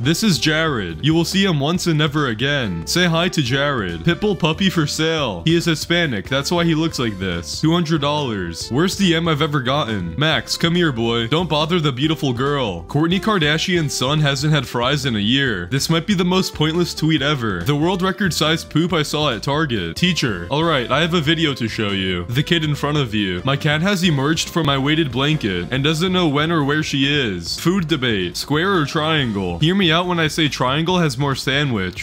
This is Jared. You will see him once and never again. Say hi to Jared. Pitbull puppy for sale. He is Hispanic. That's why he looks like this. $200. Worst DM I've ever gotten. Max, come here, boy. Don't bother the beautiful girl. Kourtney Kardashian's son hasn't had fries in a year. This might be the most pointless tweet ever. The world record sized poop I saw at Target. Teacher. Alright, I have a video to show you. The kid in front of you. My cat has emerged from my weighted blanket and doesn't know when or where she is. Food debate. Square or triangle? Hear me out when I say triangle has more sandwich.